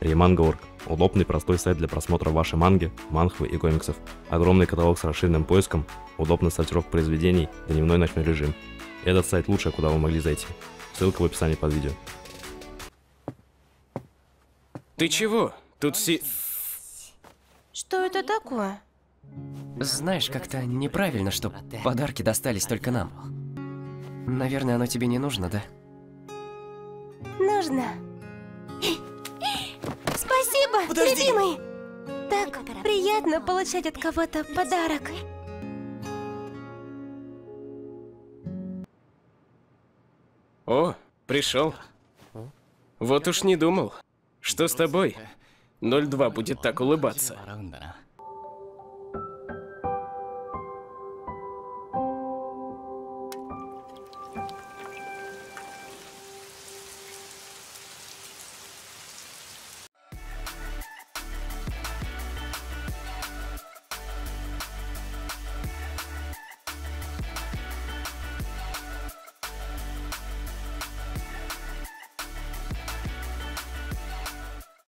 Реманговор – удобный простой сайт для просмотра вашей манги, манхвы и комиксов. Огромный каталог с расширенным поиском, удобная сортировка произведений, дневной и ночной режим. Этот сайт лучшее, куда вы могли зайти. Ссылка в описании под видео. Ты чего? Тут все... Что это такое? Знаешь, как-то неправильно, что подарки достались только нам. Наверное, оно тебе не нужно, да? Нужно. Спасибо, любимый! Так приятно получать от кого-то подарок. О, пришел. Вот уж не думал. Что с тобой? 02 будет так улыбаться.